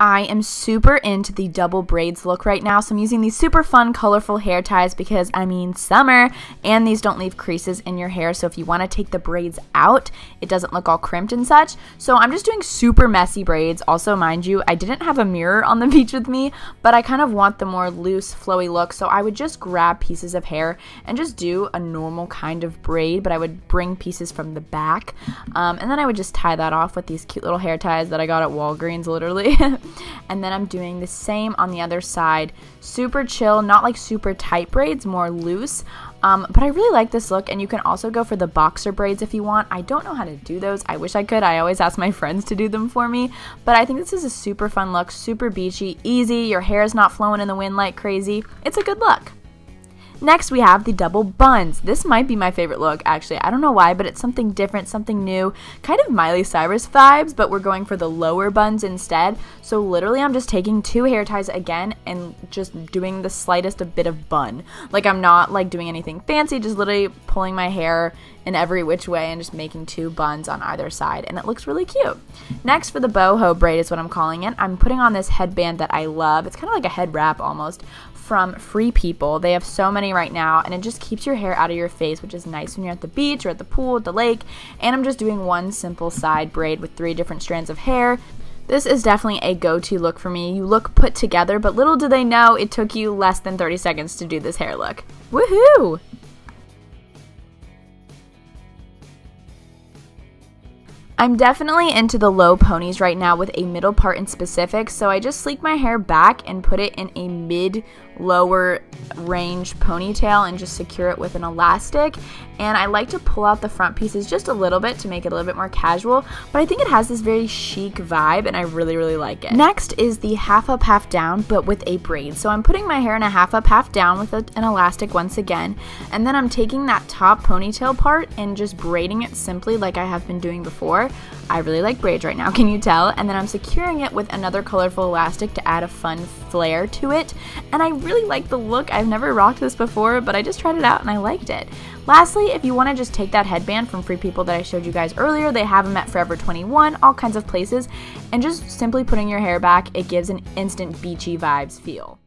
I am super into the double braids look right now, so I'm using these super fun, colorful hair ties because, I mean, summer, and these don't leave creases in your hair, so if you want to take the braids out, it doesn't look all crimped and such. So I'm just doing super messy braids. Also, mind you, I didn't have a mirror on the beach with me, but I kind of want the more loose, flowy look, so I would just grab pieces of hair and just do a normal kind of braid, but I would bring pieces from the back, and then I would just tie that off with these cute little hair ties that I got at Walgreens, literally. And then I'm doing the same on the other side. Super chill, not like super tight braids, more loose. But I really like this look, and you can also go for the boxer braids if you want. I don't know how to do those. I wish I could. I always ask my friends to do them for me. But I think this is a super fun look, super beachy, easy. Your hair is not flowing in the wind like crazy. It's a good look. Next, we have the double buns. This might be my favorite look, actually. I don't know why, but it's something different, something new. Kind of Miley Cyrus vibes, but we're going for the lower buns instead. So literally, I'm just taking two hair ties again and just doing the slightest bit of bun. Like, I'm not, like, doing anything fancy, just literally pulling my hair in every which way and just making two buns on either side, and it looks really cute. Next, for the boho braid is what I'm calling it. I'm putting on this headband that I love. It's kind of like a head wrap almost, from Free People. They have so many right now, and it just keeps your hair out of your face, which is nice when you're at the beach or at the pool, at the lake. And I'm just doing one simple side braid with three different strands of hair. This is definitely a go-to look for me. You look put together, but little do they know it took you less than 30 seconds to do this hair look. Woohoo! I'm definitely into the low ponies right now with a middle part in specific, so I just sleek my hair back and put it in a mid-lower range ponytail and just secure it with an elastic. And I like to pull out the front pieces just a little bit to make it a little bit more casual, but I think it has this very chic vibe, and I really, really like it. Next is the half up, half down, but with a braid. So I'm putting my hair in a half up, half down with an elastic once again, and then I'm taking that top ponytail part and just braiding it simply like I have been doing before. I really like braids right now, can you tell? And then I'm securing it with another colorful elastic to add a fun flair to it. And I really like the look. I've never rocked this before, but I just tried it out and I liked it. Lastly, if you want to just take that headband from Free People that I showed you guys earlier, they have them at Forever 21, all kinds of places, and just simply putting your hair back, it gives an instant beachy vibes feel.